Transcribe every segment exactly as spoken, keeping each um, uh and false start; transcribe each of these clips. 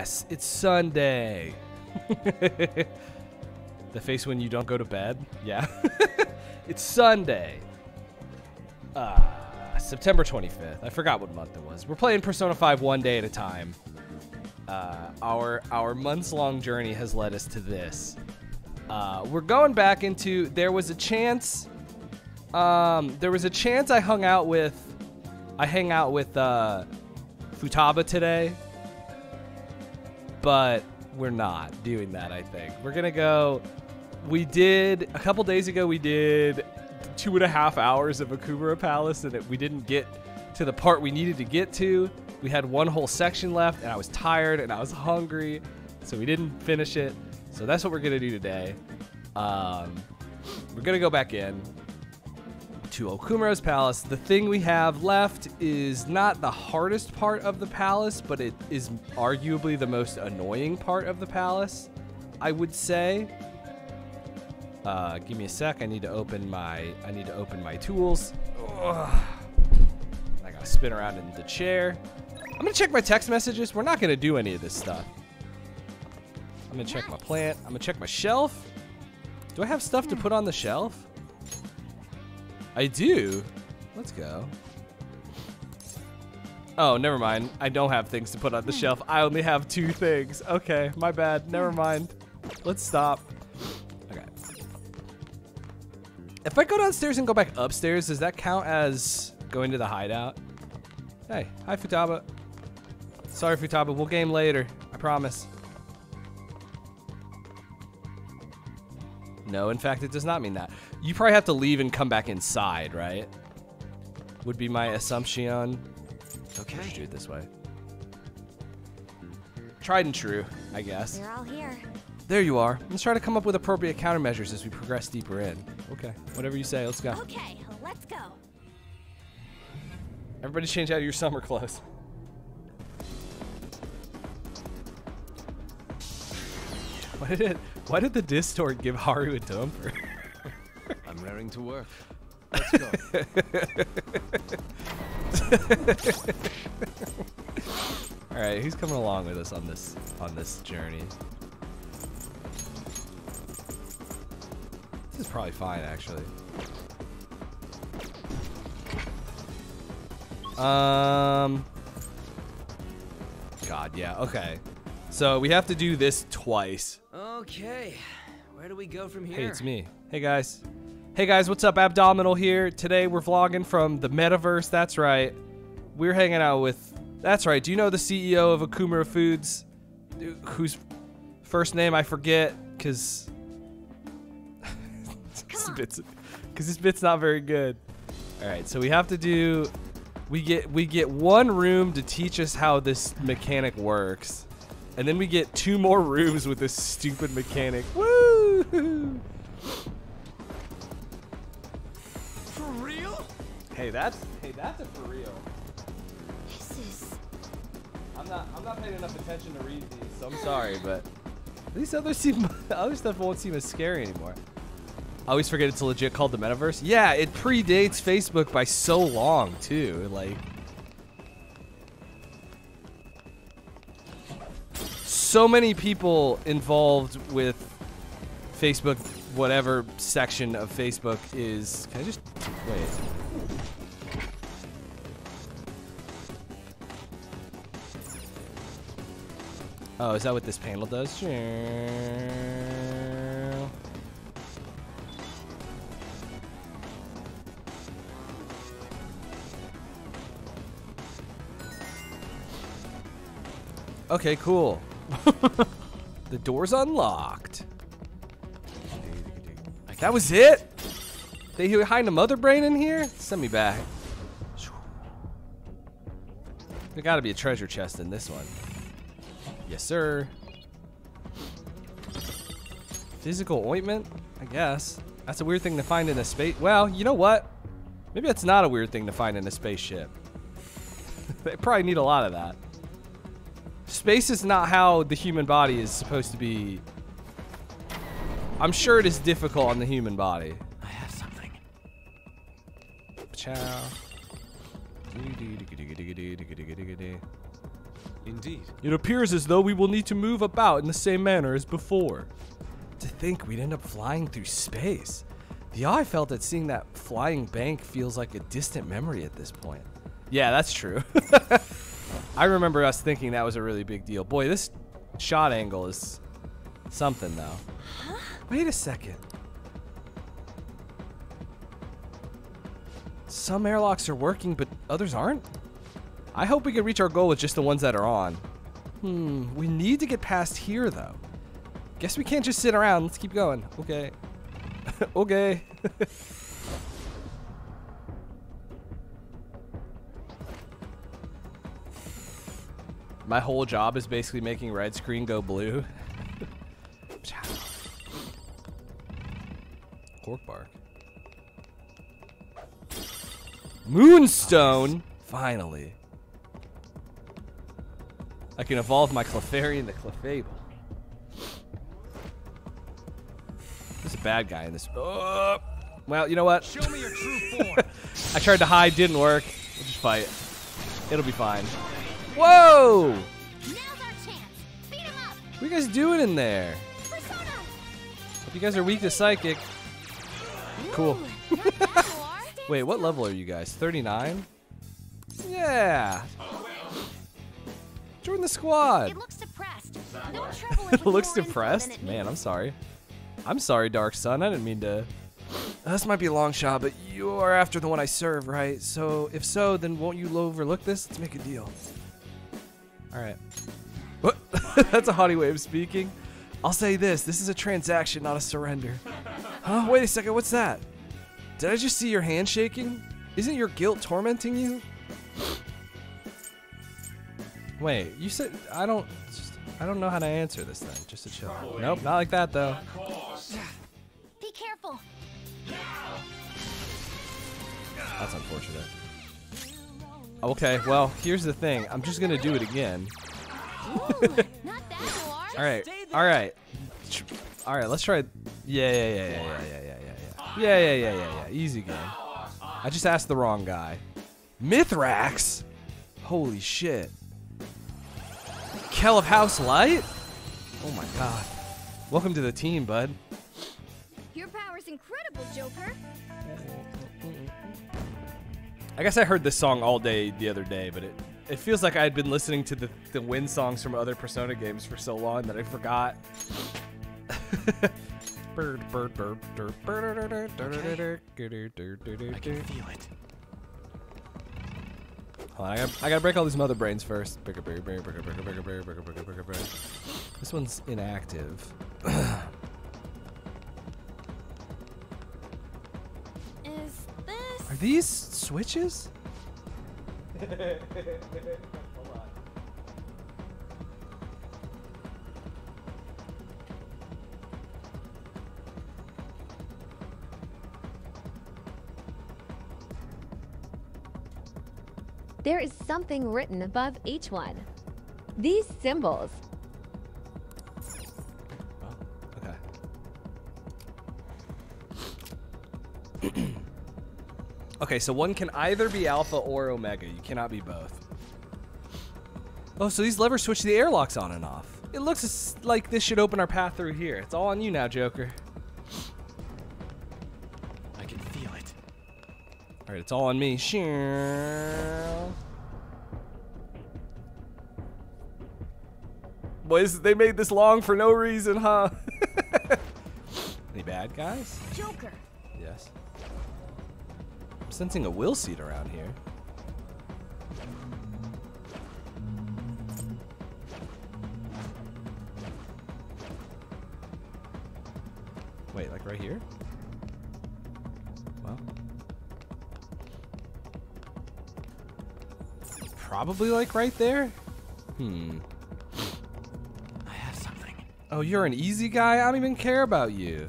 Yes, it's Sunday. The face when you don't go to bed. Yeah. It's Sunday. Uh, September twenty-fifth. I forgot what month it was. We're playing Persona five one day at a time. Uh, our our months-long journey has led us to this. Uh, we're going back into... There was a chance... Um, there was a chance I hung out with... I hang out with uh, Futaba today. But... we're not doing that, I think. We're gonna go... We did... A couple days ago, we did two and a half hours of Akubara Palace, and it, we didn't get to the part we needed to get to. We had one whole section left, and I was tired, and I was hungry, so we didn't finish it. So that's what we're gonna do today. Um, we're gonna go back in to Okumura's Palace. The thing we have left is not the hardest part of the palace, but it is arguably the most annoying part of the palace, I would say. Uh, give me a sec. I need to open my I need to open my tools. Ugh. I gotta spin around in the chair. I'm gonna check my text messages. We're not gonna do any of this stuff. I'm gonna check my plant. I'm gonna check my shelf. Do I have stuff to put on the shelf? I do. Let's go. Oh, never mind. I don't have things to put on the shelf. I only have two things. Okay, my bad. Never mind. Let's stop. Okay. If I go downstairs and go back upstairs, does that count as going to the hideout? Hey, hi Futaba. Sorry Futaba, we'll game later. I promise. No, in fact, it does not mean that. You probably have to leave and come back inside, right? Would be my assumption. Okay. Let's do it this way. Tried and true, I guess. You're all here. There you are. Let's try to come up with appropriate countermeasures as we progress deeper in. Okay. Whatever you say, let's go. Okay, let's go. Everybody change out of your summer clothes. Why did it? Why did the distort give Haru a dumper? I'm raring to work. Let's go. All right, who's coming along with us on this on this journey? This is probably fine, actually. Um. God, yeah. Okay. So we have to do this twice. Okay, where do we go from here? Hey, it's me. Hey guys. Hey guys, what's up? Abdominal here. Today we're vlogging from the Metaverse. That's right. We're hanging out with... That's right. Do you know the C E O of Okumura Foods? Whose first name I forget, because... Because this bit's not very good. All right, so we have to do... We get, we get one room to teach us how this mechanic works. And then we get two more rooms with this stupid mechanic. Woo! For real? Hey, that's hey, that's a for real. This is. I'm not I'm not paying enough attention to read these, so I'm sorry, but at least other seem other stuff won't seem as scary anymore. I always forget it's legit called the Metaverse. Yeah, it predates Facebook by so long too. Like. So many people involved with Facebook, whatever section of Facebook is. Can I just wait? Oh, is that what this panel does? Sure. Okay, cool. The door's unlocked. That was it? They hiding a mother brain in here? Send me back. There gotta be a treasure chest in this one. Yes, sir. Physical ointment? I guess. That's a weird thing to find in a space. Well, you know what? Maybe that's not a weird thing to find in a spaceship. They probably need a lot of that. Space is not how the human body is supposed to be. I'm sure it is difficult on the human body. I have something. Ciao. Indeed. It appears as though we will need to move about in the same manner as before. To think we'd end up flying through space. The awe I felt at seeing that flying bank feels like a distant memory at this point. Yeah, that's true. I remember us thinking that was a really big deal. Boy, this shot angle is something, though. Huh? Wait a second. Some airlocks are working, but others aren't? I hope we can reach our goal with just the ones that are on. Hmm, we need to get past here, though. Guess we can't just sit around. Let's keep going. Okay. Okay. My whole job is basically making red screen go blue. Cork bark. Moonstone! Nice. Finally. I can evolve my Clefairy into Clefable. There's a bad guy in this. Oh. Well, you know what? Show me your true form. I tried to hide, didn't work. We'll just fight. It'll be fine. Whoa! Now's our chance. Beat him up. What are you guys doing in there? Persona. Hope you guys are weak to psychic. Ooh, cool. Wait, what level are you guys? thirty-nine? Yeah. Join the squad. It looks depressed. No trouble. It looks depressed? Man, I'm sorry. I'm sorry, Dark Sun. I didn't mean to. This might be a long shot, but you are after the one I serve, right? So if so, then won't you overlook this? Let's make a deal. All right. What? That's a haughty way of speaking. I'll say this. This is a transaction, not a surrender. Huh? Wait a second. What's that? Did I just see your hand shaking? Isn't your guilt tormenting you? Wait. You said I don't. Just, I don't know how to answer this thing. Just a chill. Nope. Not like that though. Be careful. That's unfortunate. Okay, well, here's the thing. I'm just gonna do it again. Alright, alright. Alright, let's try. Yeah, yeah, yeah, yeah, yeah, yeah, yeah, yeah. Yeah, yeah, yeah, yeah, yeah. Easy game. I just asked the wrong guy. Mithrax? Holy shit. Kell of House Light? Oh my god. Welcome to the team, bud. Your power's incredible, Joker. I guess I heard this song all day the other day, but it, it feels like I had been listening to the, the win songs from other Persona games for so long that I forgot. Bird, bird, bird, bird, bird, bird, I can feel it. Hold on, I gotta, I gotta break all these mother brains first. This one's inactive. Are these switches? Hold on. There is something written above each one. These symbols. Oh, okay. Okay, so one can either be Alpha or Omega. You cannot be both. Oh, so these levers switch the airlocks on and off. It looks like this should open our path through here. It's all on you now, Joker. I can feel it. All right, it's all on me. Boys, they made this long for no reason, huh? Any bad guys? Joker. Yes. I'm sensing a will seed around here. Wait, like right here? Well. Probably like right there? Hmm. I have something. Oh, you're an easy guy? I don't even care about you.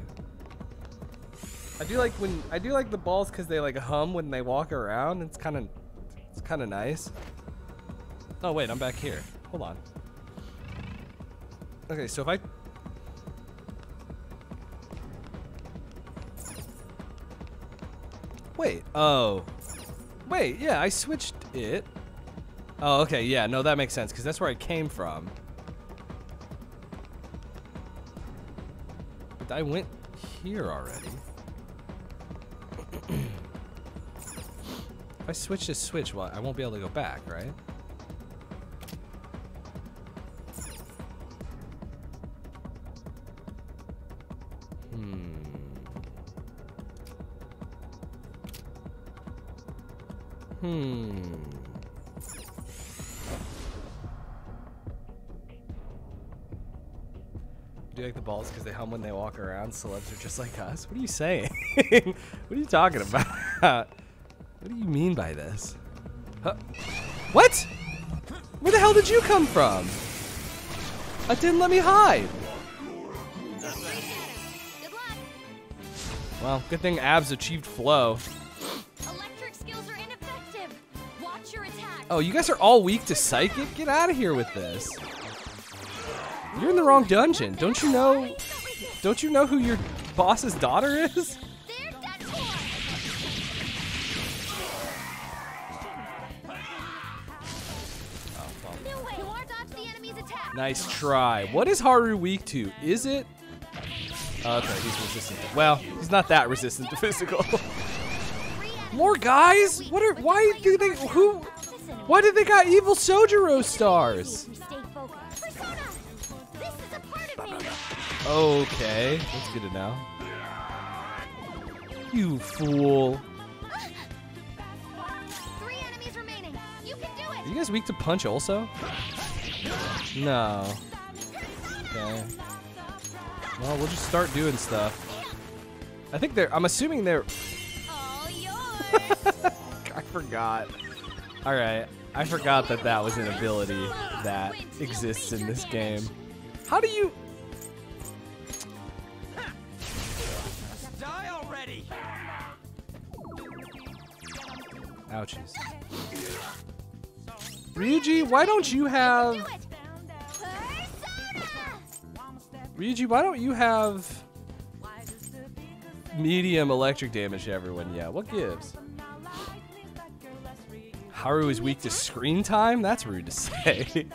I do like when I do like the balls because they like hum when they walk around. It's kind of, it's kind of nice. Oh wait, I'm back here. Hold on. Okay, so if I, wait. Oh, wait. Yeah, I switched it. Oh, okay, yeah, no, that makes sense, because that's where I came from. But I went here already. If I switch this switch, well, I won't be able to go back, right? Hmm. Hmm. Do you like the balls because they hum when they walk around? Celebs are just like us? What are you saying? What are you talking about? What do you mean by this? Huh? What? Where the hell did you come from? It didn't let me hide. Well, good thing Abs achieved flow. Oh, you guys are all weak to psychic? Get out of here with this. You're in the wrong dungeon. Don't you know? Don't you know who your boss's daughter is? Oh, well. Nice try. What is Haru weak to? Is it? Oh, okay, he's resistant. Well, he's not that resistant to physical. More guys? What are? Why do they? Who? Why did they got evil Sojiro stars? Okay, that's good to know. You fool. Are you guys weak to punch also? No. Okay. Well, we'll just start doing stuff. I think they're, I'm assuming they're... I forgot. All right. I forgot that that was an ability that exists in this game. How do you... Die already. Ouchies. Ryuji, why don't you have... Ryuji, why don't you have medium electric damage to everyone? Yeah, what gives? Haru is weak to screen time? That's rude to say.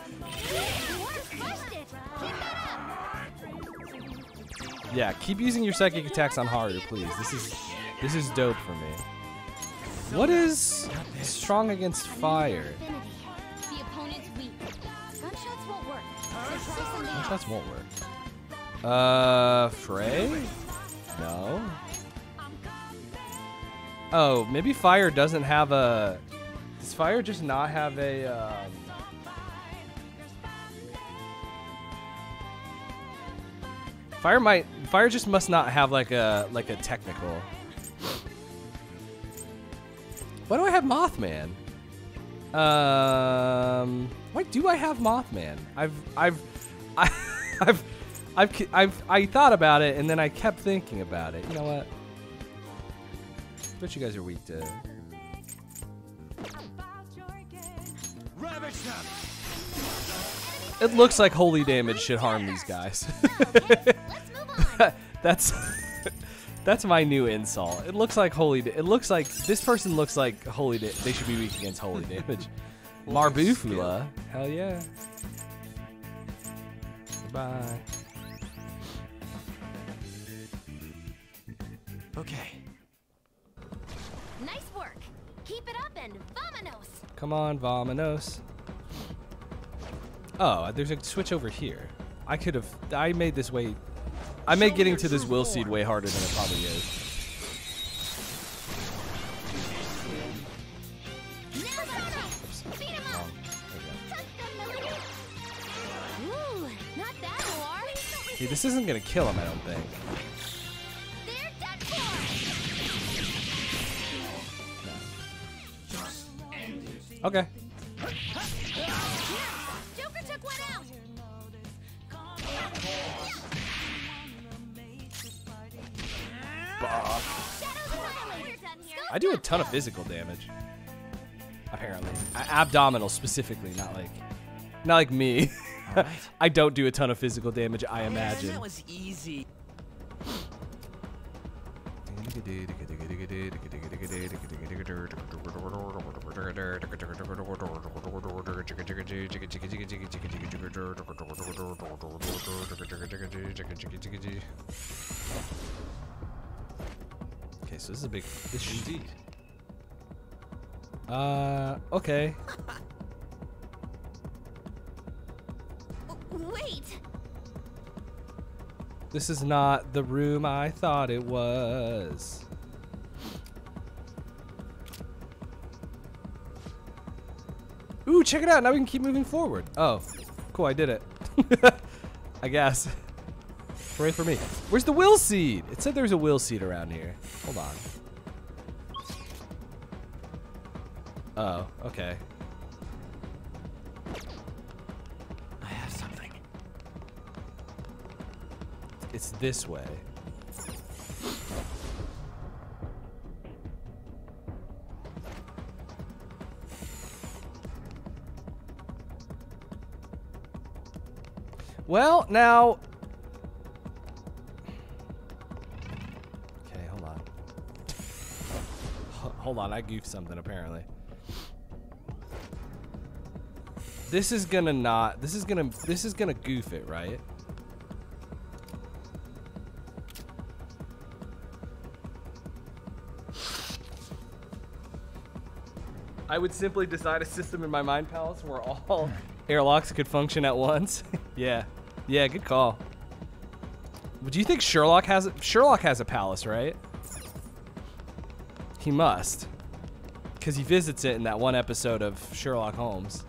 Yeah, keep using your psychic attacks on Haru, please. This is this is dope for me. What is strong against fire? Gunshots won't work. Uh, Frey? No. Oh, maybe fire doesn't have a... Does fire just not have a... Um, Fire might fire just must not have like a like a technical. Why do I have Mothman? Um, why do I have Mothman? I've I've I, I've I've I've I thought about it and then I kept thinking about it. You know what? I bet you guys are weak to. It looks like holy damage should harm these guys. That's that's my new insult. It looks like holy. It looks like this person looks like holy. They should be weak against holy damage. Marbufula, hell yeah. Goodbye. Okay. Nice work. Keep it up and vamonos. Come on, vamonos. Oh, there's a switch over here. I could have... I made this way... I made getting to this will seed way harder than it probably is. Hey, this isn't going to kill him, I don't think. Okay. I do a ton of physical damage. Apparently, I, abdominal specifically, not like, not like me. Right. I don't do a ton of physical damage. I imagine. That was easy. Okay, so this is a big issue. Indeed. Uh, okay. Wait. This is not the room I thought it was. Ooh, check it out. Now we can keep moving forward. Oh, cool. I did it. I guess. Pray for me. Where's the will seed? It said there's a will seed around here. Hold on. Oh, okay. I have something. It's this way. Well, now. Okay, hold on. Hold on, I goofed something apparently. This is gonna not, this is gonna, this is gonna goof it, right? I would simply design a system in my mind palace where all airlocks could function at once. Yeah. Yeah, good call. Do you think Sherlock has, a, Sherlock has a palace, right? He must. Because he visits it in that one episode of Sherlock Holmes.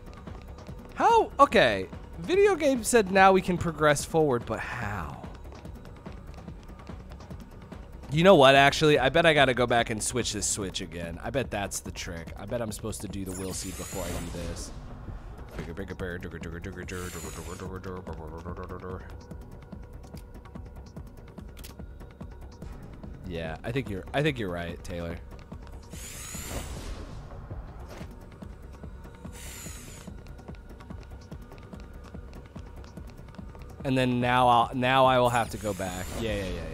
How? Okay. Video game said now we can progress forward, but how? You know what, actually? I bet I gotta go back and switch this switch again. I bet that's the trick. I bet I'm supposed to do the will seed before I do this. Yeah, I think you're I think you're right, Taylor. And then now I'll now I will have to go back. Yeah, yeah, yeah, yeah, yeah.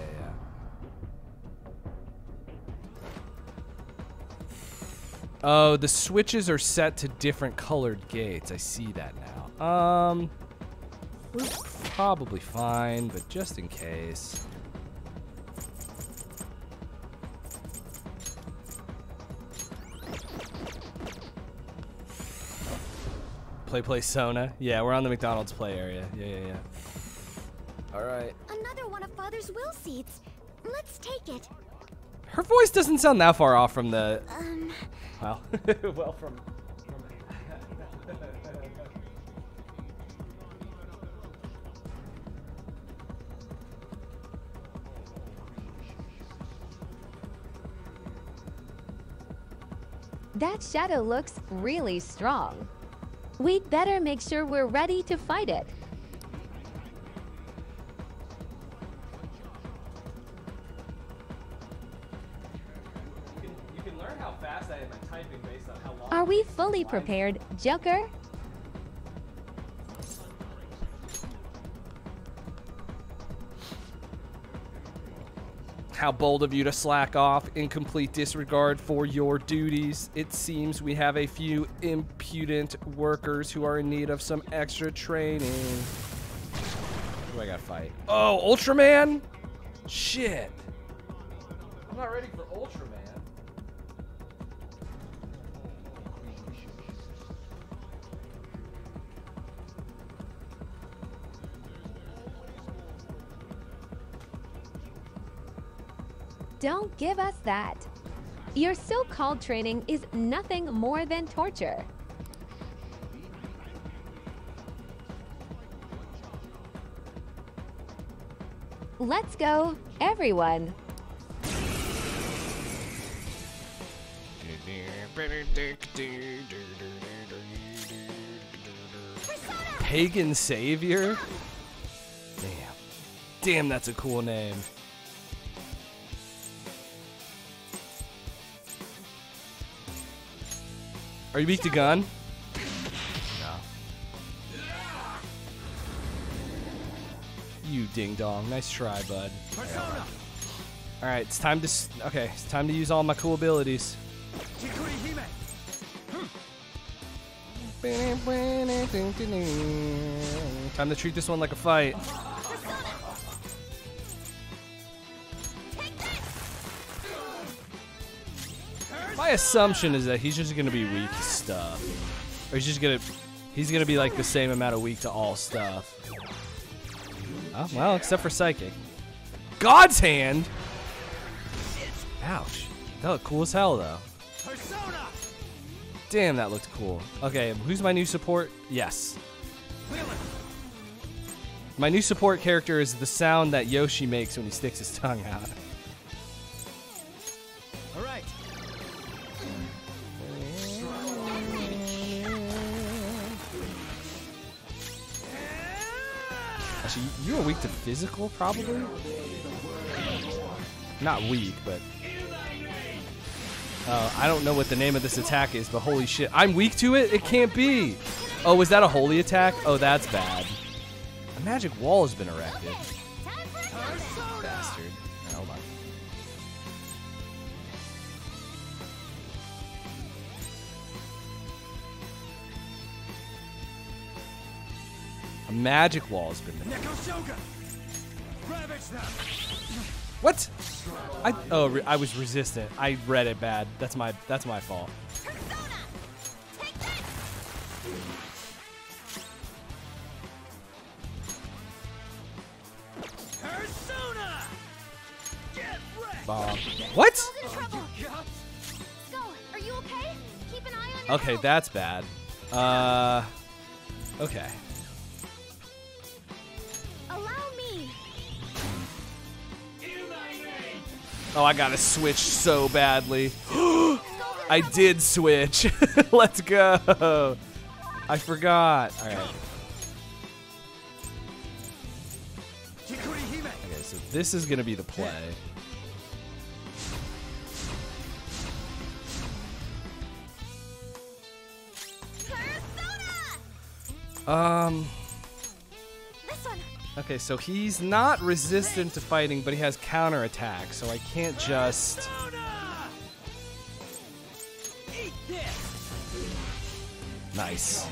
Oh, the switches are set to different colored gates. I see that now. Um, we're probably fine, but just in case. Play, play, Sona. Yeah, we're on the McDonald's play area. Yeah, yeah, yeah. All right. Another one of Father's will seeds. Let's take it. Her voice doesn't sound that far off from the. Um. Wow. Well, from. from... That shadow looks really strong. We'd better make sure we're ready to fight it. Are we fully prepared, Joker? How bold of you to slack off in complete disregard for your duties. It seems we have a few impudent workers who are in need of some extra training. Who do I gotta fight? Oh, Ultraman? Shit. I'm not ready for Ultraman. Don't give us that. Your so-called training is nothing more than torture. Let's go, everyone. Pagan Savior? Damn. Damn, that's a cool name. Are you weak to gun? No. You ding dong. Nice try, bud. All right, all right. Alright, it's time to... S okay, it's time to use all my cool abilities. Time to treat this one like a fight. My assumption is that he's just gonna be weak to stuff. Or he's just gonna... He's gonna be like the same amount of weak to all stuff. Oh, well, except for Psychic. God's Hand? Ouch. That looked cool as hell, though. Damn, that looked cool. Okay, who's my new support? Yes. My new support character is the sound that Yoshi makes when he sticks his tongue out. Alright. Actually, you were weak to physical, probably? Not weak, but... Uh, I don't know what the name of this attack is, but holy shit. I'm weak to it? It can't be. Oh, was that a holy attack? Oh, that's bad. A magic wall has been erected. Bastard. Oh, hold on. A magic wall has been erected. What? I oh re I was resistant. I read it bad. That's my that's my fault. Bob. What? Okay, that's bad. Uh. Okay. Oh, I gotta switch so badly. I did switch. Let's go. I forgot. All right. Okay, so this is gonna be the play. Um. Okay, so he's not resistant to fighting, but he has counterattack, so I can't just... Nice.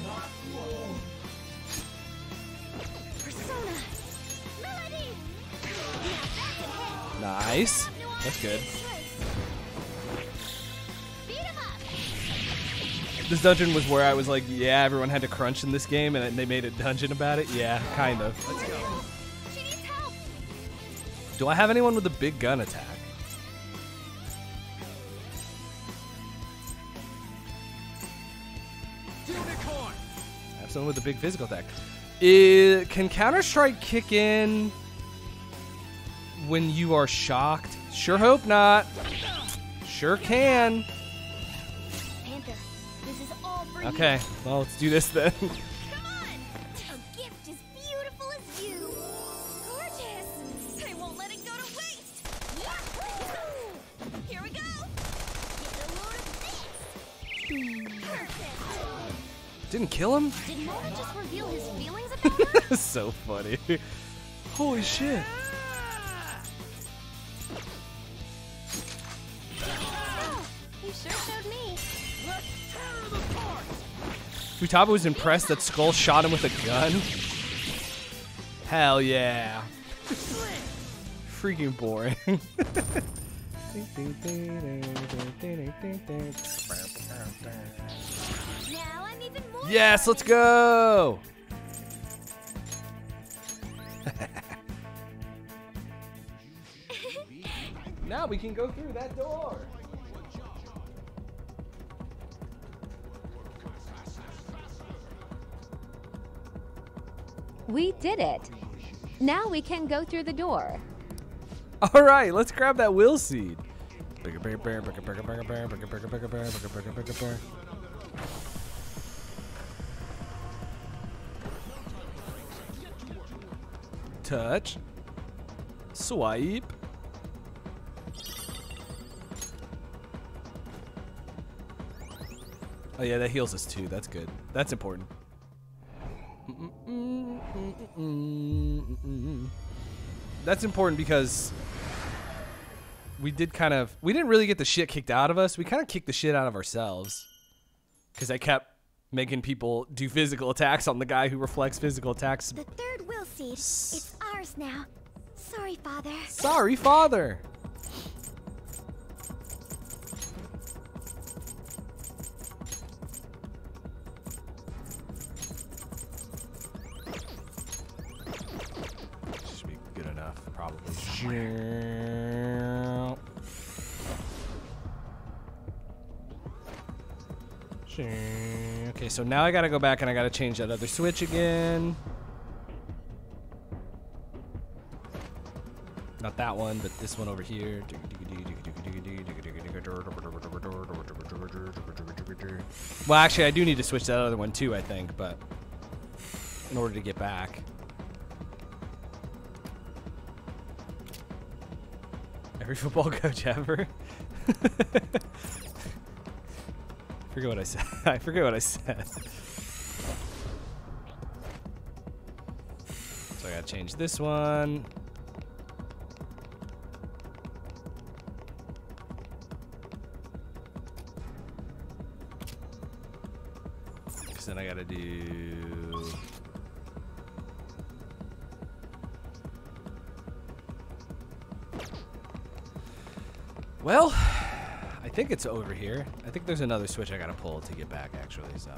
Nice. That's good. This dungeon was where I was like, yeah, everyone had to crunch in this game, and they made a dungeon about it. Yeah, kind of. Let's go. She needs help. Do I have anyone with a big gun attack? Unicorn. I have someone with a big physical attack. It, can Counter-Strike kick in when you are shocked? Sure hope not. Sure can. Okay, well, let's do this then. Come on! A gift as beautiful as you. Gorgeous! I won't let it go to waste! Yahoo! Here we go! Get a load of this! Perfect! Didn't kill him? Did Mona just reveal his feelings about her? That's so funny. Holy shit. Oh, you sure showed me. Futaba was impressed that Skull shot him with a gun. Hell yeah. Freaking boring. Now I'm even more yes, let's go. Now we can go through that door. We did it. Now we can go through the door. All right, let's grab that will seed. Touch. Swipe. Oh yeah, that heals us too. That's good. That's important. Mm-mm-mm-mm. That's important because we did kind of, we didn't really get the shit kicked out of us. We kind of kicked the shit out of ourselves because I kept making people do physical attacks on the guy who reflects physical attacks. The third will seed. It's ours now. Sorry, Father. Sorry, Father. Should be good enough, probably. Somewhere. Okay, so now I gotta go back and I gotta change that other switch again. Not that one, but this one over here. Well, actually, I do need to switch that other one too, I think, but in order to get back. Every football coach ever. I forget what I said. I forget what I said. So I gotta change this one. Because then I gotta do. Well. I think it's over here. I think there's another switch I gotta pull to get back, actually, so.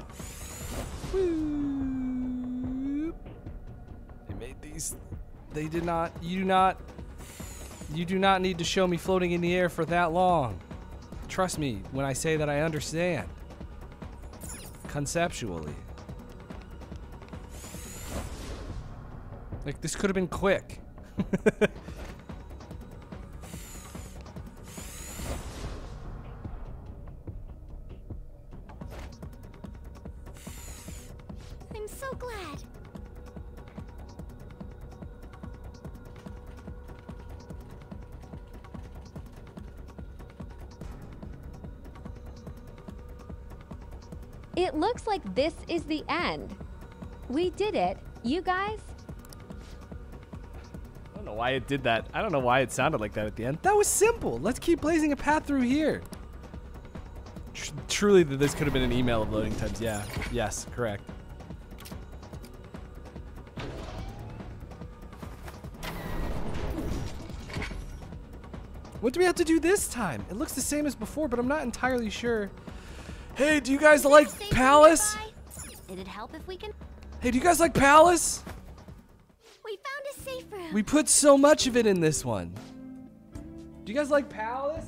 Whoop. They made these. They did not, you do not, you do not need to show me floating in the air for that long. Trust me when I say that I understand. Conceptually. Like, this could have been quick. Looks like this is the end. We did it, you guys. I don't know why it did that. I don't know why it sounded like that at the end. That was simple. Let's keep blazing a path through here. Tr truly, this could have been an email of loading times. Yeah. Yes, correct. What do we have to do this time? It looks the same as before, but I'm not entirely sure. Hey, do you guys like Palace? It'd help if we can. Hey, do you guys like Palace? We found a safe room. We put so much of it in this one. Do you guys like Palace?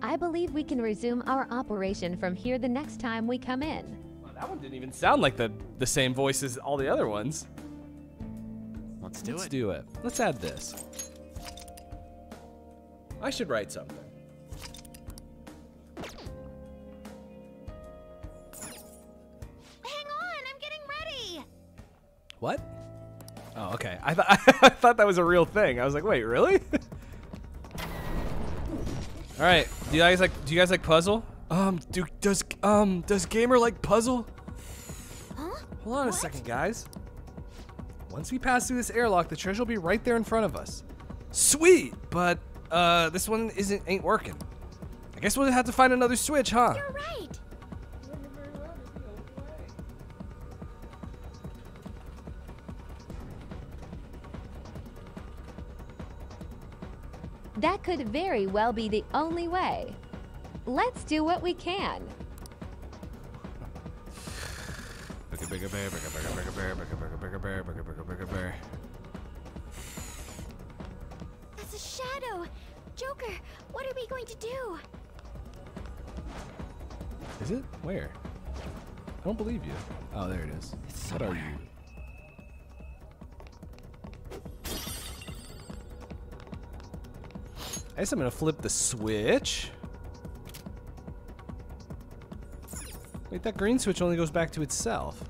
I believe we can resume our operation from here the next time we come in. Well, that one didn't even sound like the the same voice as all the other ones. Let's do it. Let's do it. Let's add this. I should write something. Hang on, I'm getting ready. What? Oh, okay. I thought I thought that was a real thing. I was like, wait, really? All right. Do you guys like? Do you guys like puzzle? Um, do does um does gamer like puzzle? Huh? Hold on what? a second, guys. Once we pass through this airlock, the treasure will be right there in front of us. Sweet, but uh, this one isn't ain't working. I guess we'll have to find another switch, huh? You're right. That could very well be the only way. Let's do what we can. Bigger bear, bigger bear, bigger bear, bigger bear, bigger bear, bigger bear, bigger bear. That's a shadow. Joker, what are we going to do? Is it? Where? I don't believe you. Oh, there it is. It's what somewhere. Are you? I guess I'm gonna flip the switch. Wait, that green switch only goes back to itself.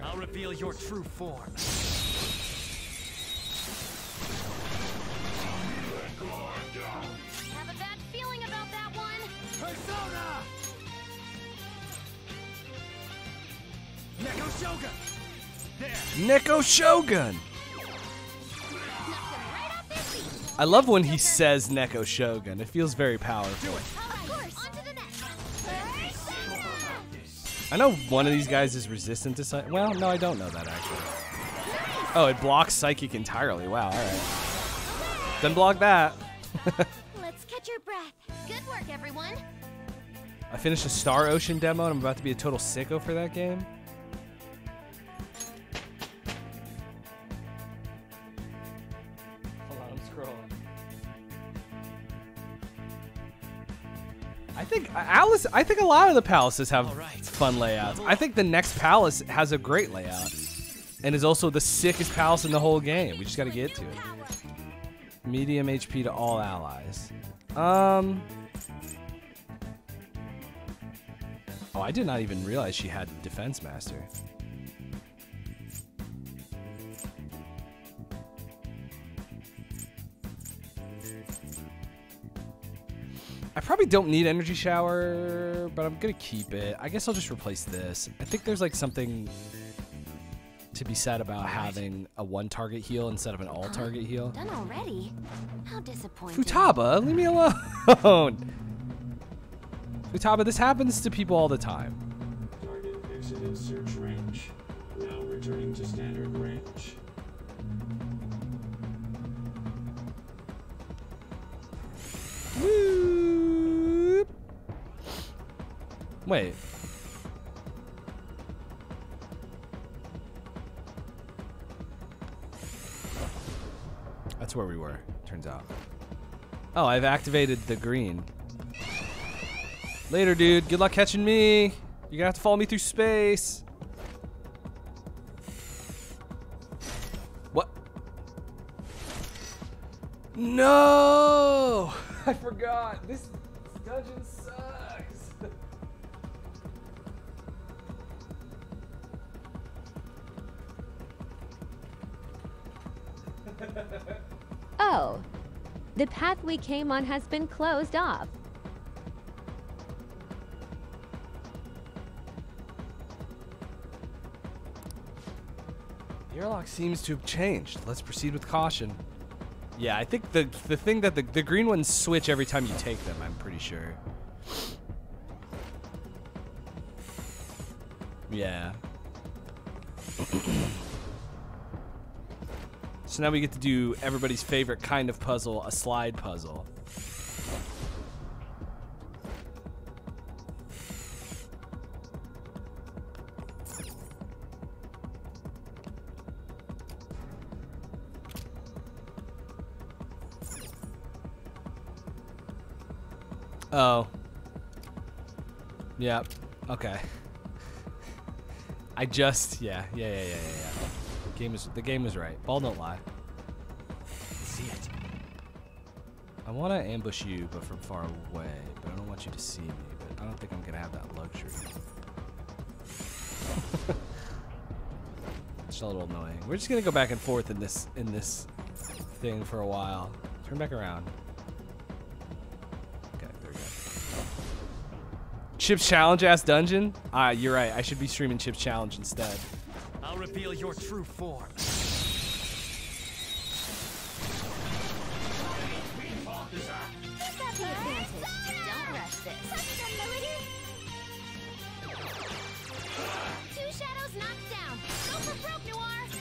I'll reveal your true form. Have a bad feeling about that one. Neko Shogun! I love when he says Neko Shogun. It feels very powerful. I know one of these guys is resistant to psychic. Well, no, I don't know that actually. Oh, it blocks psychic entirely. Wow, alright. Then block that. Let's catch your breath. Good work, everyone. I finished a Star Ocean demo and I'm about to be a total sicko for that game. Hold on, I'm scrolling. I think Alice I think a lot of the palaces have right. fun layouts. I think the next palace has a great layout and is also the sickest palace in the whole game. We just got to get to it. Medium H P to all allies. Um Oh, I did not even realize she had Defense Master. I probably don't need Energy Shower, but I'm gonna keep it. I guess I'll just replace this. I think there's like something to be said about having a one target heal instead of an all target heal. Done already? How disappointing. Futaba, leave me alone. Futaba, this happens to people all the time. Target exited search range. Now returning to standard range. Whoop. Wait. That's where we were, turns out. Oh, I've activated the green. Later, dude. Good luck catching me. You're gonna have to follow me through space. What? No! I forgot. This dungeon sucks. Oh, the path we came on has been closed off. The airlock seems to have changed. Let's proceed with caution. Yeah, I think the the thing that the, the green ones switch every time you take them, I'm pretty sure. Yeah. So now we get to do everybody's favorite kind of puzzle, a slide puzzle. Oh. Yeah. Okay. I just yeah, yeah, yeah, yeah, yeah, yeah. Game is, the game was right. Ball don't lie. See it. I want to ambush you, but from far away. But I don't want you to see me. But I don't think I'm gonna have that luxury. It's a little annoying. We're just gonna go back and forth in this in this thing for a while. Turn back around. Okay, there we go. Chip's Challenge ass dungeon. Ah, you're right. I should be streaming Chip's Challenge instead. I'll reveal your true form.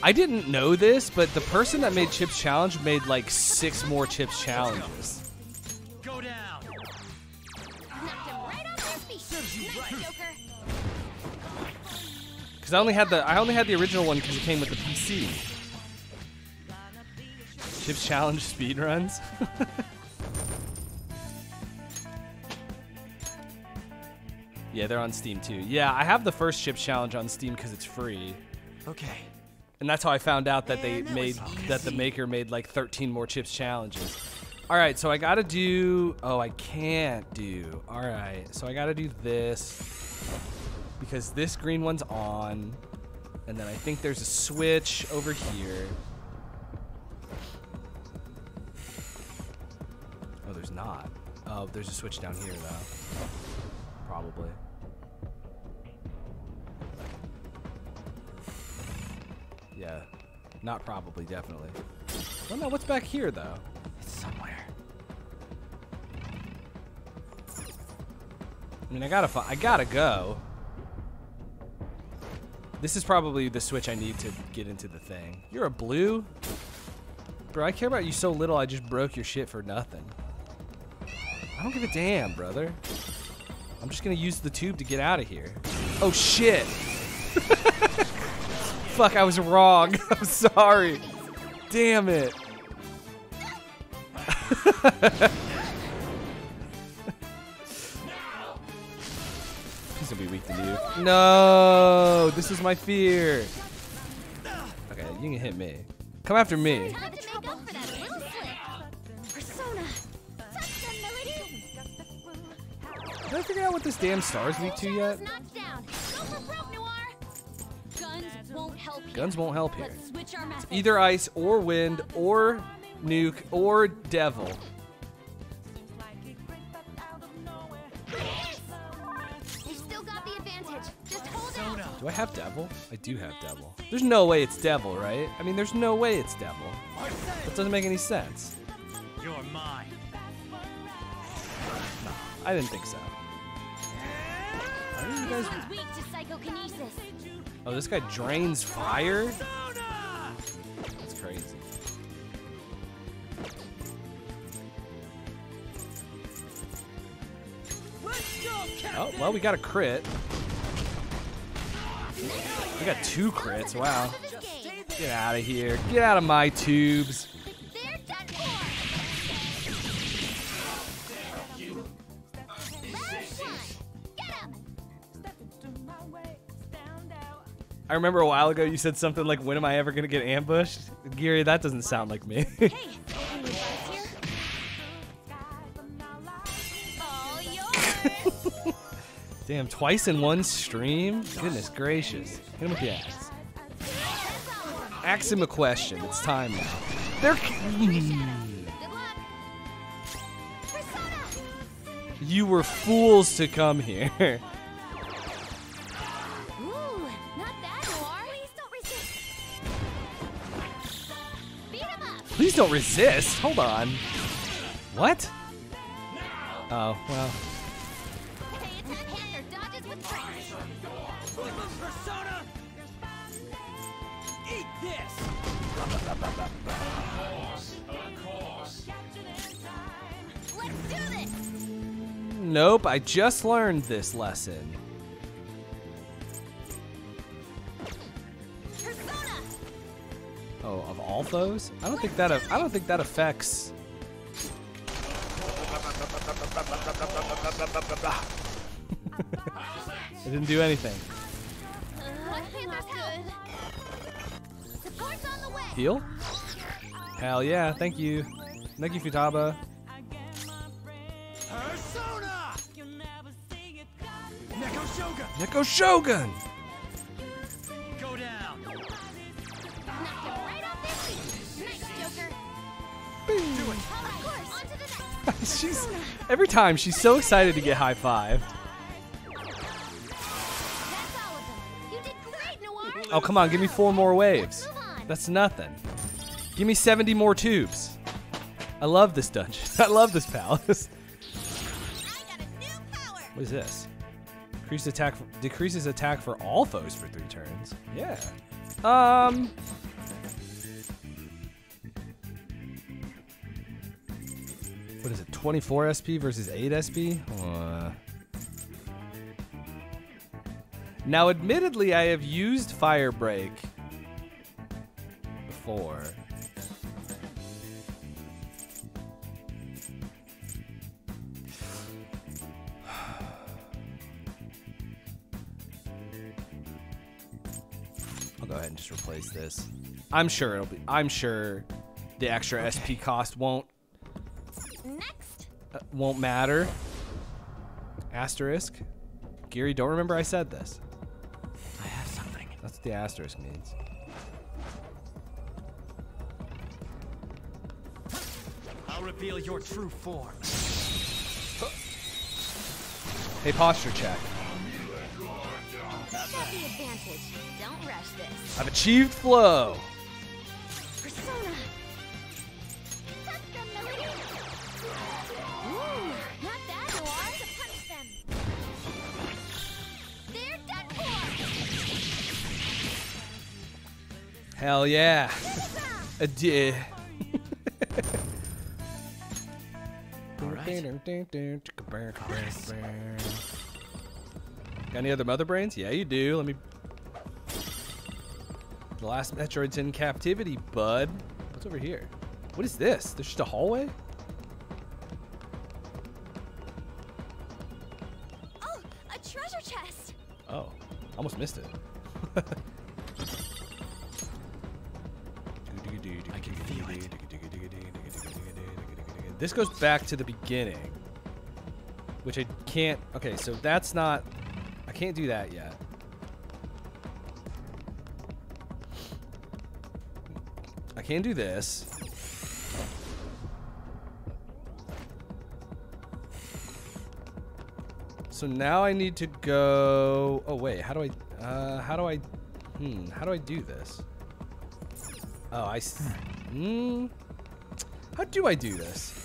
I didn't know this, but the person that made Chip's Challenge made like six more Chip's Challenges. Go down. Knocked him right off their feet. Nice, Joker. I only had the I only had the original one because it came with the P C. Chip's Challenge speedruns. Yeah, they're on Steam too. Yeah, I have the first Chip's Challenge on Steam because it's free. Okay. And that's how I found out that they made that the maker made like thirteen more Chip's Challenges. All right, so I gotta do. Oh, I can't do. All right, so I gotta do this. Because this green one's on, and then I think there's a switch over here. Oh, there's not. Oh, there's a switch down here, though. Probably. Yeah. Not probably, definitely. Well, no, what's back here, though? It's somewhere. I mean, I gotta fi- I gotta go. This is probably the switch I need to get into the thing. You're a blue? Bro, I care about you so little, I just broke your shit for nothing. I don't give a damn, brother. I'm just gonna use the tube to get out of here. Oh, shit. Fuck, I was wrong. I'm sorry. Damn it. Please don't be weak to you. No, this is my fear. Okay, you can hit me. Come after me. Did I figure out what this damn star's weak to yet? Guns won't help here. It's either ice or wind or nuke or devil. Do I have devil? I do have devil. There's no way it's devil, right? I mean, there's no way it's devil. That doesn't make any sense. You're mine. No, I didn't think so. Why are you guys... Oh, this guy drains fire? That's crazy. Oh, well, we got a crit. We got two crits, wow. Get out of here. Get out of my tubes. I remember a while ago you said something like, when am I ever gonna get ambushed? Geary, that doesn't sound like me. Damn, twice in one stream? Goodness gracious. Hit him with the axe. Ask him a question. It's time now. They're... You were fools to come here. Please don't resist. Hold on. What? Oh, well. Nope, I just learned this lesson. Oh, of all those? I don't think that I don't think that affects. It didn't do anything. Heal? Hell yeah, thank you. Thank you, Futaba. Persona! Neko Shogun! Neko Shogun! Go down! She's every time she's so excited to get high five. Oh, come on, give me four more waves. That's nothing. Give me seventy more tubes. I love this dungeon. I love this palace. What is this? Decreased attack for, decreases attack for all foes for three turns. Yeah. Um. What is it? twenty-four S P versus eight S P? Uh. Now, admittedly, I have used Fire Break before. I'll go ahead and just replace this. I'm sure it'll be. I'm sure the extra okay. S P cost won't Next. Uh, won't matter. Asterisk. Geary, don't remember I said this. I have something. That's what the asterisk means. I'll reveal your true form. Hey, posture check. That's the advantage. Don't rush this. I've achieved flow. Persona. Ooh, not that noir to punch them. They're done for. Hell yeah. Adieu. Got any other mother brains? Yeah, you do. Let me. The last Metroid's in captivity, bud. What's over here? What is this? There's just a hallway? Oh, a treasure chest. Oh, almost missed it. I can feel it. This goes back to the beginning, which I can't. Okay, so that's not. I can't do that yet. I can't do this. So now I need to go. Oh wait, how do I? Uh, how do I? Hmm. How do I do this? Oh, I. Hmm. How do I do this?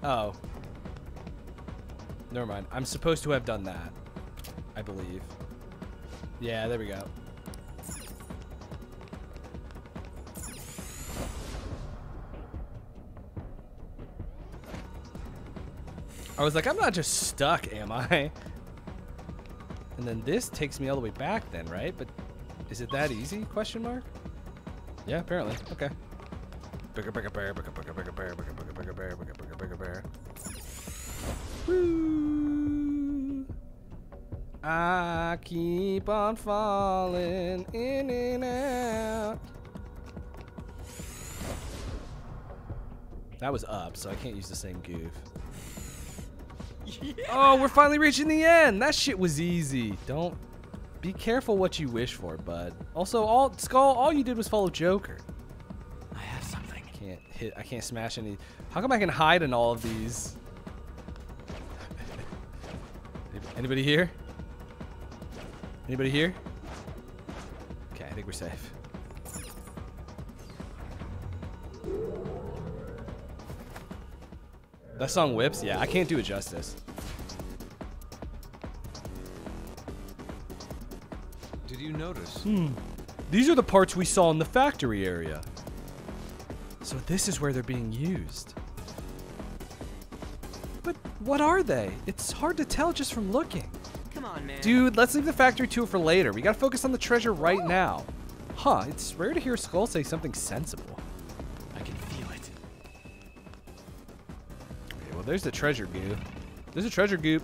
Oh. Never mind. I'm supposed to have done that, I believe. Yeah, there we go. I was like, I'm not just stuck, am I? And then this takes me all the way back then, right? But is it that easy? Question mark? Yeah, apparently. Okay. Bigger, bigger bear, bigger, bigger, bigger bear, bigger, bigger, bigger bear, bigger, bigger, bigger bear. Woo! I keep on falling in and out. That was up, so I can't use the same goof. Yeah. Oh, we're finally reaching the end. That shit was easy. Don't. Be careful what you wish for, bud. Also, all Skull, all you did was follow Joker. I have something. Can't hit. I can't smash any. How come I can hide in all of these? Anybody here? Anybody here? Okay, I think we're safe. That song whips. Yeah, I can't do it justice. You notice. Hmm. These are the parts we saw in the factory area. So this is where they're being used. But what are they? It's hard to tell just from looking. Come on, man. Dude, let's leave the factory tour for later. We gotta focus on the treasure right Whoa. now. Huh, it's rare to hear Skull say something sensible. I can feel it. Okay, well there's the treasure goop. There's a treasure goop.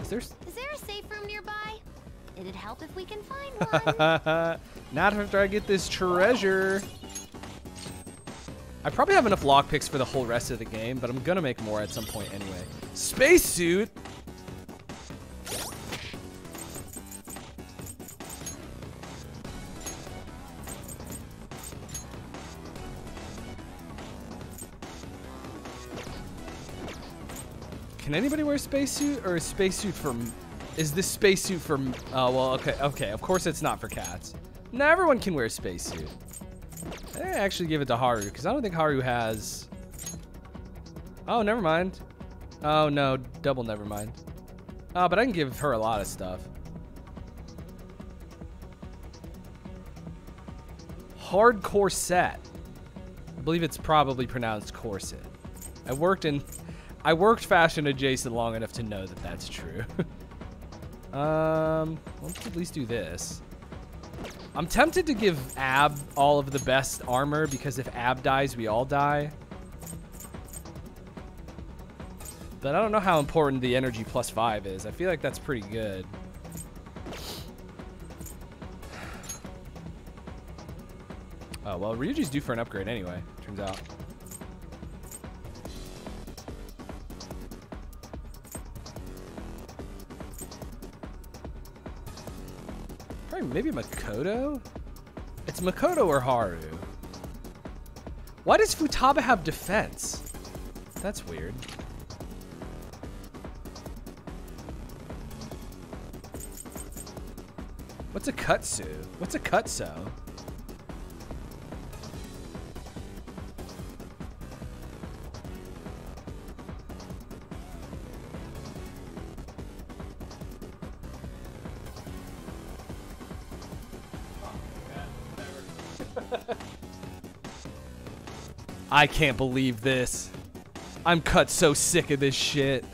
Is there... Is there a safe room nearby? It'd help if we can find one. Not after I get this treasure. I probably have enough lockpicks for the whole rest of the game, but I'm gonna make more at some point anyway. Spacesuit. Can anybody wear a spacesuit, or a spacesuit for? Is this spacesuit for... Oh, well, okay. Okay, of course it's not for cats. Now everyone can wear a spacesuit. I actually give it to Haru, because I don't think Haru has... Oh, never mind. Oh, no. Double never mind. Oh, but I can give her a lot of stuff. Hard corset. I believe it's probably pronounced corset. I worked in... I worked fashion adjacent long enough to know that that's true. Um, let's at least do this. I'm tempted to give Ab all of the best armor because if Ab dies, we all die. But I don't know how important the energy plus five is. I feel like that's pretty good. Oh, well, Ryuji's due for an upgrade anyway, turns out. Maybe Makoto? It's Makoto or Haru. Why does Futaba have defense? That's weird. What's a kutsu? What's a kutso? I can't believe this. I'm cut so sick of this shit.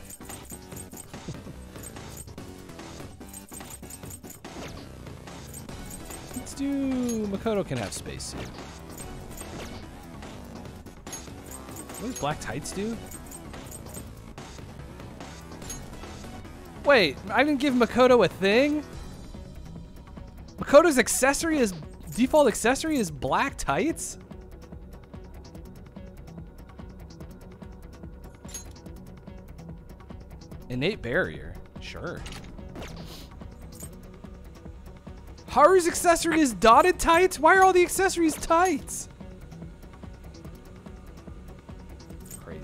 Let's do... Makoto can have spacesuit. What does black tights do? Wait, I didn't give Makoto a thing? Makoto's accessory is... Default accessory is black tights? Innate barrier, sure. Haru's accessory is dotted tights? Why are all the accessories tights? Crazy.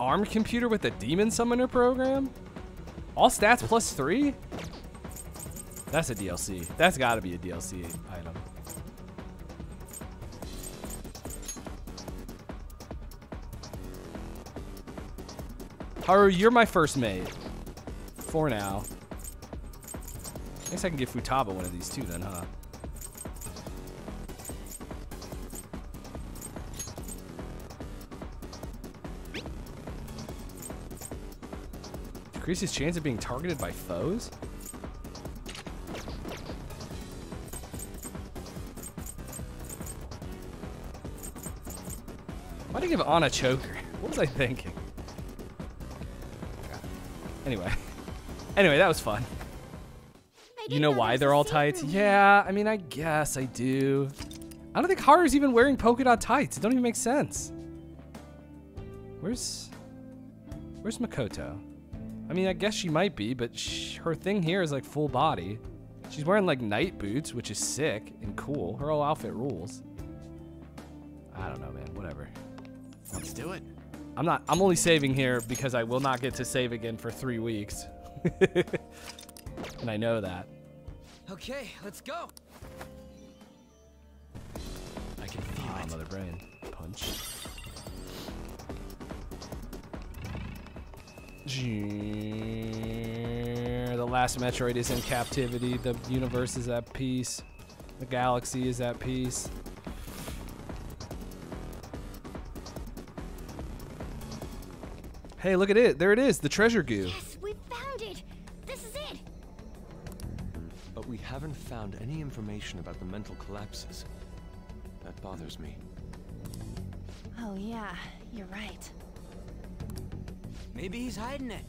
Armed computer with a demon summoner program? All stats plus three? That's a D L C. That's gotta be a D L C item. Haru, you're my first mate. For now. I guess I can give Futaba one of these too then, huh? Increases chance of being targeted by foes? Why did I give Ana choker? What was I thinking? Anyway. Anyway, that was fun. You know why they're all tights? Yeah, I mean, I guess I do. I don't think Haru's even wearing polka dot tights. It don't even make sense. Where's... Where's Makoto? I mean, I guess she might be, but she, her thing here is like full body. She's wearing like night boots, which is sick and cool. Her whole outfit rules. I don't know, man, whatever. Let's do it. I'm not, I'm only saving here because I will not get to save again for three weeks. And I know that. Okay, let's go. I can feel oh, another brain. Punch. The last Metroid is in captivity. The universe is at peace. The galaxy is at peace. Hey, look at it. There it is. The treasure goo. Yes, we found it. This is it. But we haven't found any information about the mental collapses. That bothers me. Oh, yeah. You're right. Maybe he's hiding it.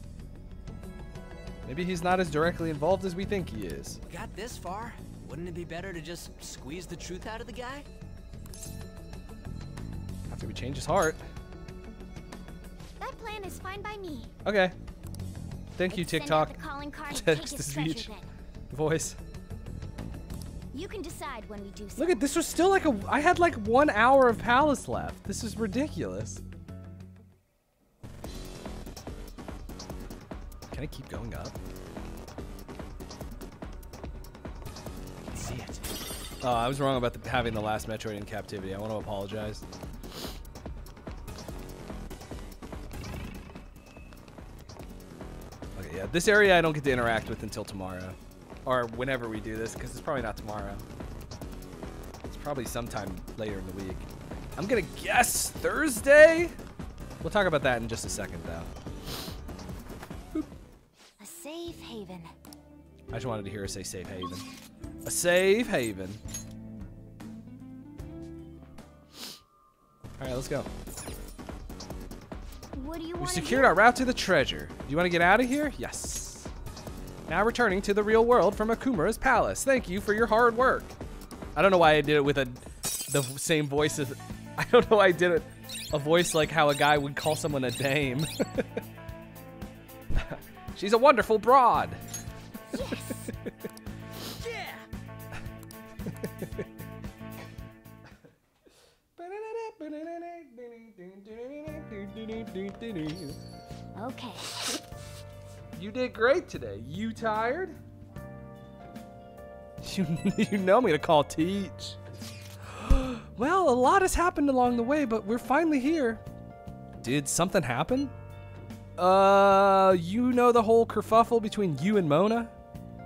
Maybe he's not as directly involved as we think he is. We got this far. Wouldn't it be better to just squeeze the truth out of the guy? After we change his heart. That plan is fine by me. Okay. Thank Let's you, TikTok. Text to speech. Voice. You can decide when we do so. Look at this was still like a I had like one hour of Palace left. This is ridiculous. Can I keep going up? I can see it. Oh, I was wrong about the, having the last Metroid in captivity. I want to apologize. Okay, yeah, this area I don't get to interact with until tomorrow, or whenever we do this, because it's probably not tomorrow. It's probably sometime later in the week. I'm gonna guess Thursday. We'll talk about that in just a second, though. Safe haven. I just wanted to hear her say safe haven. A safe haven. All right, let's go. What do you We've secured our route to the treasure. Do you want to get out of here? Yes. Now returning to the real world from Okumura's palace. Thank you for your hard work. I don't know why I did it with a the same voice as I don't know why I did it a voice like how a guy would call someone a dame. She's a wonderful broad. Yes. Yeah. Okay. You did great today. You tired? You, you know me to call Teach. Well, a lot has happened along the way, but we're finally here. Did something happen? Uh, you know the whole kerfuffle between you and Mona?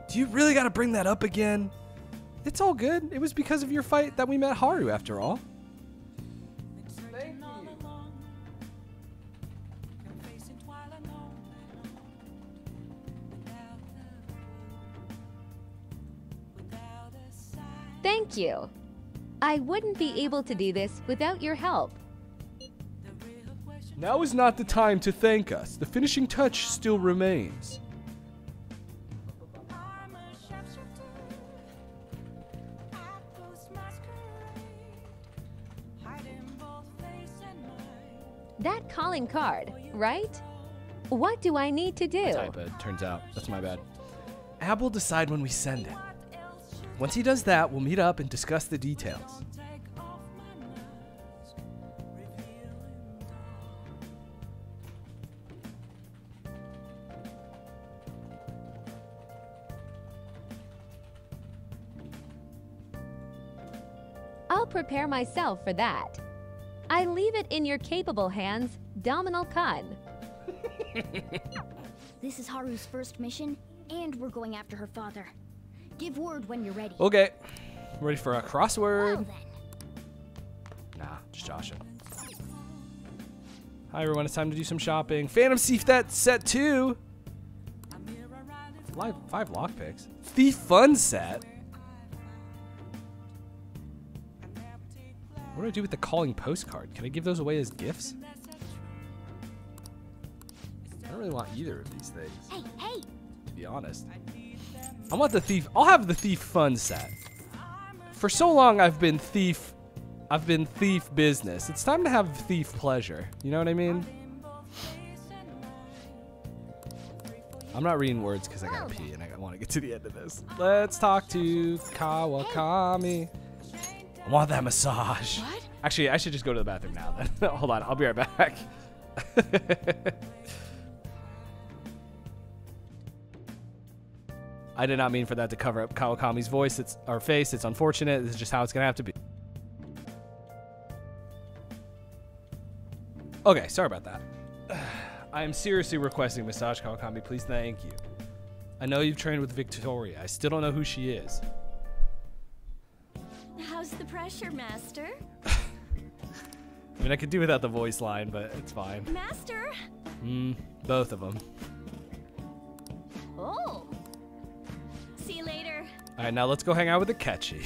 Do you really gotta bring that up again? It's all good. It was because of your fight that we met Haru, after all. Thank you. Thank you. I wouldn't be able to do this without your help. Now is not the time to thank us. The finishing touch still remains. That calling card, right? What do I need to do? That's typo, it turns out. That's my bad. Ab will decide when we send it. Once he does that, we'll meet up and discuss the details. I'll prepare myself for that. I leave it in your capable hands, Domino Khan. This is Haru's first mission, and we're going after her father. Give word when you're ready. Okay. Ready for a crossword? Well, nah, just Joshua. Hi, everyone. It's time to do some shopping. Phantom Thief, that's set two. Five, five lockpicks. Thief Fun set. What do I do with the calling postcard? Can I give those away as gifts? I don't really want either of these things. Hey, hey. To be honest. I want the thief. I'll have the thief fun set. For so long, I've been thief. I've been thief business. It's time to have thief pleasure. You know what I mean? I'm not reading words because I gotta pee and I want to get to the end of this. Let's talk to Kawakami. I want that massage. What? Actually, I should just go to the bathroom now. Then hold on. I'll be right back. I did not mean for that to cover up Kawakami's voice. It's our face. It's unfortunate. This is just how it's going to have to be. Okay, sorry about that. I am seriously requesting massage, Kawakami. Please, thank you. I know you've trained with Victoria. I still don't know who she is. How's the pressure, Master? I mean, I could do without the voice line, but it's fine. Master? Mm, both of them. Oh. See you later. All right, now let's go hang out with the catchy.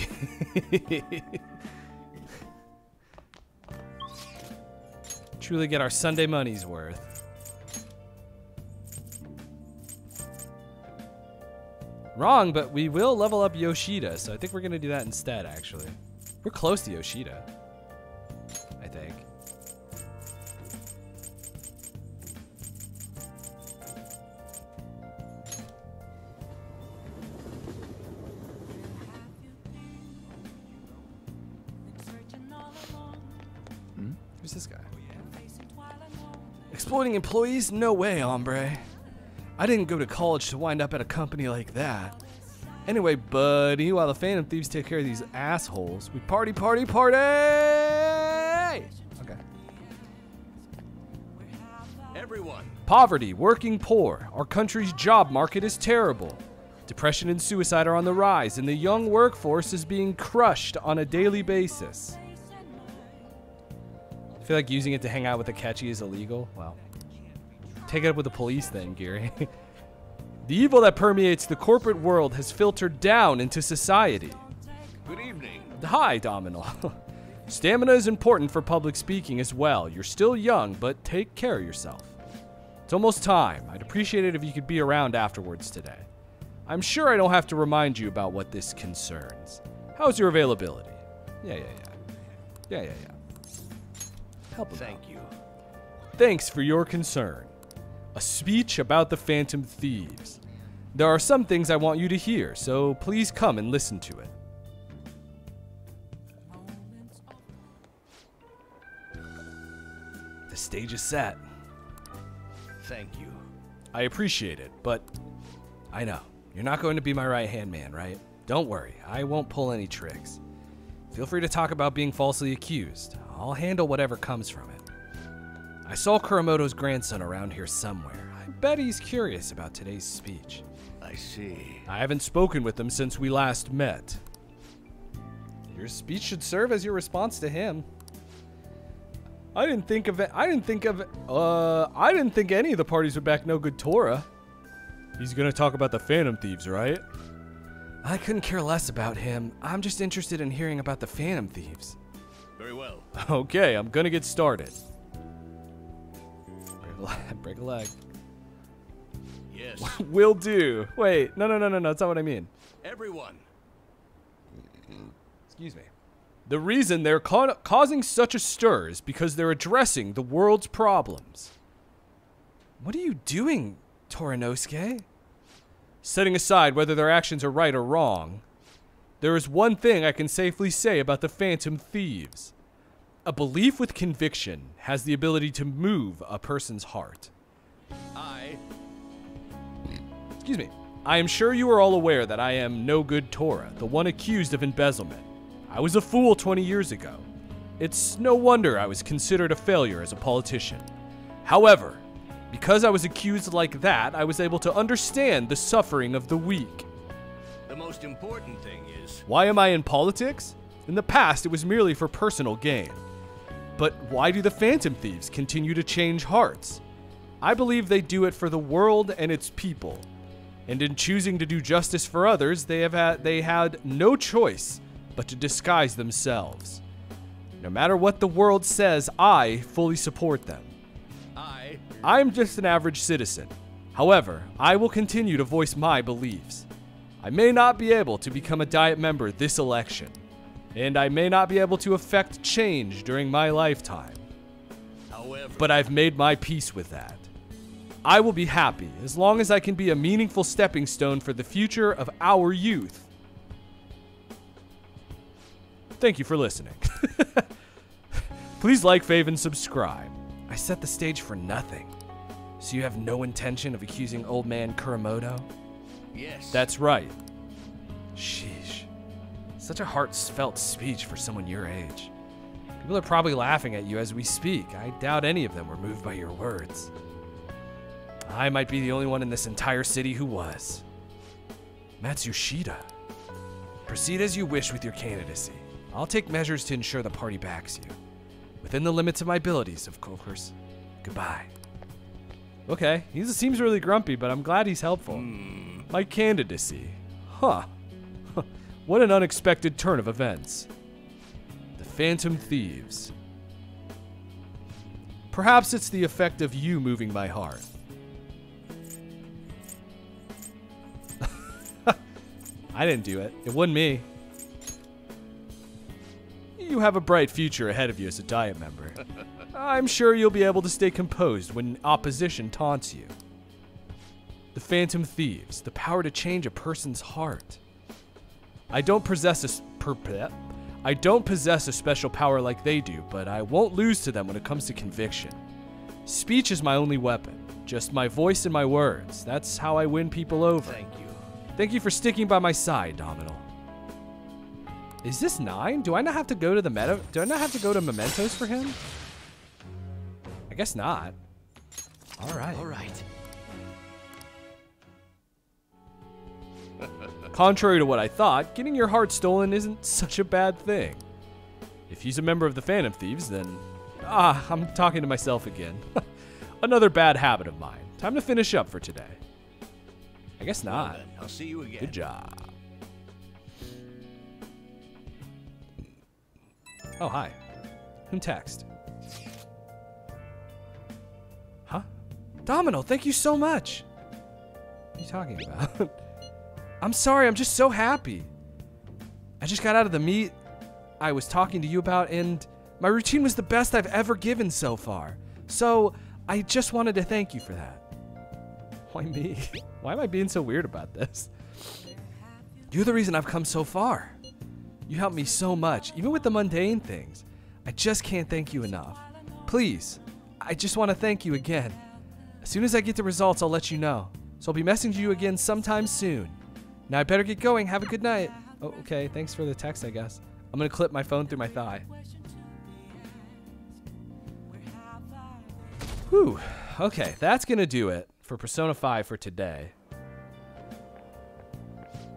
Truly get our Sunday money's worth. Wrong, but we will level up Yoshida, so I think we're gonna do that instead, actually. We're close to Yoshida, I think. Exploiting employees? No way, hombre. I didn't go to college to wind up at a company like that. Anyway, buddy, while the Phantom Thieves take care of these assholes, we party, party, party! Okay. Everyone. Poverty, working poor. Our country's job market is terrible. Depression and suicide are on the rise, and the young workforce is being crushed on a daily basis. I feel like using it to hang out with the catchy is illegal. Well, take it up with the police then, Gary. The evil that permeates the corporate world has filtered down into society. Good evening. Hi, Domino. Stamina is important for public speaking as well. You're still young, but take care of yourself. It's almost time. I'd appreciate it if you could be around afterwards today. I'm sure I don't have to remind you about what this concerns. How's your availability? Yeah, yeah, yeah. Yeah, yeah, yeah. Help him Thank out. you. Thanks for your concern. A speech about the Phantom Thieves. There are some things I want you to hear, so please come and listen to it. The stage is set. Thank you. I appreciate it, but I know. You're not going to be my right-hand man, right? Don't worry, I won't pull any tricks. Feel free to talk about being falsely accused. I'll handle whatever comes from it. I saw Kuramoto's grandson around here somewhere. I bet he's curious about today's speech. I see. I haven't spoken with him since we last met. Your speech should serve as your response to him. I didn't think of it. I didn't think of it. Uh, I didn't think any of the parties would back No Good Torah. He's gonna talk about the Phantom Thieves, right? I couldn't care less about him. I'm just interested in hearing about the Phantom Thieves. Very well. Okay, I'm gonna get started. Break a leg. Break a leg. Yes. Will do. Wait, no, no, no, no, no. That's not what I mean. Everyone. Excuse me. The reason they're ca causing such a stir is because they're addressing the world's problems. What are you doing, Toranosuke? Setting aside whether their actions are right or wrong, there is one thing I can safely say about the Phantom Thieves. A belief with conviction has the ability to move a person's heart. I... Excuse me. I am sure you are all aware that I am No Good Torah, the one accused of embezzlement. I was a fool twenty years ago. It's no wonder I was considered a failure as a politician. However, because I was accused like that, I was able to understand the suffering of the weak. The most important thing is... Why am I in politics? In the past, it was merely for personal gain. But why do the Phantom Thieves continue to change hearts? I believe they do it for the world and its people. And in choosing to do justice for others, they have had, they had no choice but to disguise themselves. No matter what the world says, I fully support them. I I'm just an average citizen. However, I will continue to voice my beliefs. I may not be able to become a Diet member this election, and I may not be able to affect change during my lifetime. However, but I've made my peace with that. I will be happy as long as I can be a meaningful stepping stone for the future of our youth. Thank you for listening. Please like, fave, and subscribe. I set the stage for nothing. So you have no intention of accusing old man Kuramoto? Yes. That's right. Sheesh. Such a heartfelt speech for someone your age. People are probably laughing at you as we speak. I doubt any of them were moved by your words. I might be the only one in this entire city who was. Matsushita. Proceed as you wish with your candidacy. I'll take measures to ensure the party backs you. Within the limits of my abilities, of course. Goodbye. Okay, he seems really grumpy, but I'm glad he's helpful. Mm. My candidacy. Huh. What an unexpected turn of events. The Phantom Thieves. Perhaps it's the effect of you moving my heart. I didn't do it. It wasn't me. You have a bright future ahead of you as a Diet member. I'm sure you'll be able to stay composed when opposition taunts you. The Phantom Thieves, the power to change a person's heart. I don't possess a per I don't possess a special power like they do, but I won't lose to them when it comes to conviction. Speech is my only weapon, just my voice and my words. That's how I win people over. Thank you. Thank you for sticking by my side, Domino. Is this nine? Do I not have to go to the meta? Do I not have to go to Mementos for him? I guess not. All right. All right. Contrary to what I thought, getting your heart stolen isn't such a bad thing. If he's a member of the Phantom Thieves, then... Ah, I'm talking to myself again. Another bad habit of mine. Time to finish up for today. I guess not. Well, I'll see you again. Good job. Oh, hi. Whom text? Huh? Domino, thank you so much. What are you talking about? I'm sorry, I'm just so happy. I just got out of the meet I was talking to you about, and my routine was the best I've ever given so far. So, I just wanted to thank you for that. Why me? Why am I being so weird about this? You're the reason I've come so far. You helped me so much, even with the mundane things. I just can't thank you enough. Please, I just want to thank you again. As soon as I get the results, I'll let you know. So I'll be messaging you again sometime soon. Now I better get going. Have a good night. Oh, okay, thanks for the text, I guess. I'm going to clip my phone through my thigh. Whew. Okay, that's going to do it for Persona five for today.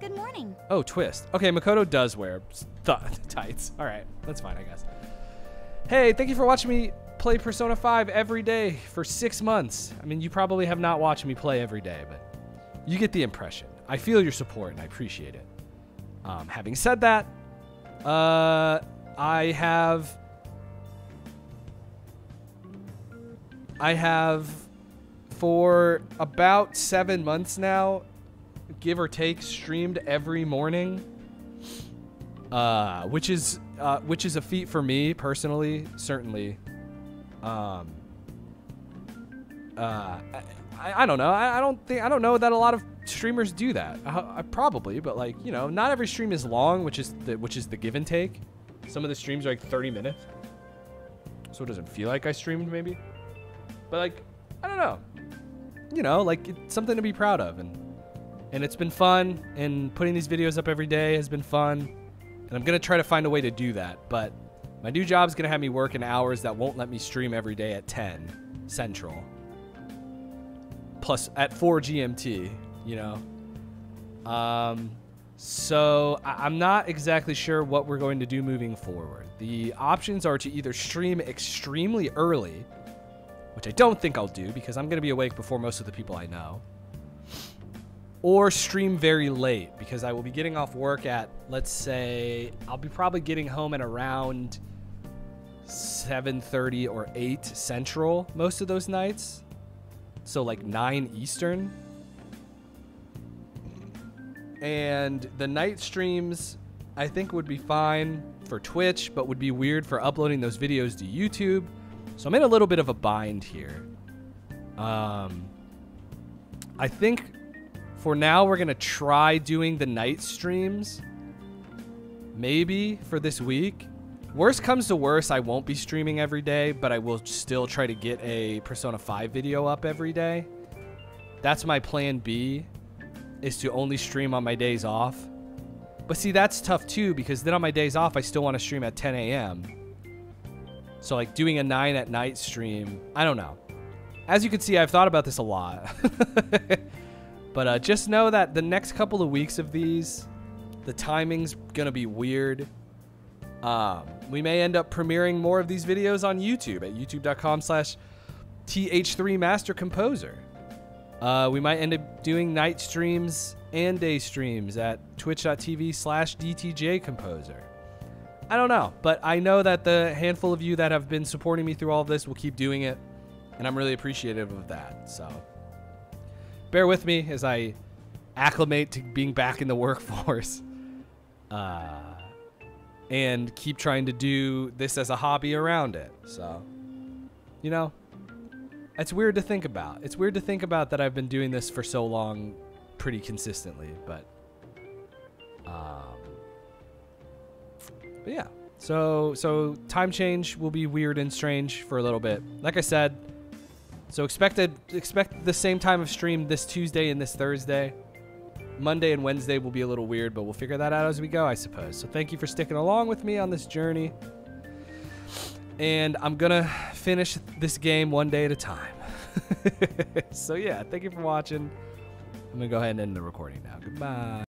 Good morning. Oh, twist. Okay, Makoto does wear tights. All right, that's fine, I guess. Hey, thank you for watching me play Persona five every day for six months. I mean, you probably have not watched me play every day, but you get the impression. I feel your support, and I appreciate it. Um, having said that, uh, I have... I have, for about seven months now, give or take, streamed every morning, uh, which is uh, which is a feat for me personally, certainly. Um, uh, I, I don't know. I, I don't think I don't know that a lot of streamers do that. I, I probably, but like you know, not every stream is long, which is the, which is the give and take. Some of the streams are like thirty minutes, so it doesn't feel like I streamed maybe. But like, I don't know, you know, like it's something to be proud of, and and it's been fun, and putting these videos up every day has been fun, and I'm gonna try to find a way to do that. But my new job's gonna have me working hours that won't let me stream every day at ten Central, plus at four G M T, you know. Um, so I I'm not exactly sure what we're going to do moving forward. The options are to either stream extremely early, which I don't think I'll do because I'm going to be awake before most of the people I know, or stream very late because I will be getting off work at, let's say, I'll be probably getting home at around seven thirty or eight Central most of those nights, so like nine Eastern. And the night streams I think would be fine for Twitch, but would be weird for uploading those videos to YouTube. So I'm in a little bit of a bind here. Um, I think for now we're going to try doing the night streams. Maybe for this week. Worst comes to worst, I won't be streaming every day, but I will still try to get a Persona five video up every day. That's my plan B, is to only stream on my days off. But see, that's tough too, because then on my days off, I still want to stream at ten A M So like doing a nine at night stream, I don't know. As you can see, I've thought about this a lot. But uh, just know that the next couple of weeks of these, the timing's gonna be weird. Um, we may end up premiering more of these videos on YouTube at youtube dot com slash T H three Master Composer. Uh, we might end up doing night streams and day streams at twitch dot T V slash D T J Composer. I don't know, but I know that the handful of you that have been supporting me through all of this will keep doing it, and I'm really appreciative of that. So bear with me as I acclimate to being back in the workforce, uh, and keep trying to do this as a hobby around it. So, you know, it's weird to think about. It's weird to think about that I've been doing this for so long pretty consistently, but... Um, But yeah, so so time change will be weird and strange for a little bit. Like I said, so expect, a, expect the same time of stream this Tuesday and this Thursday. Monday and Wednesday will be a little weird, but we'll figure that out as we go, I suppose. So thank you for sticking along with me on this journey. And I'm going to finish this game one day at a time. So yeah, thank you for watching. I'm going to go ahead and end the recording now. Goodbye.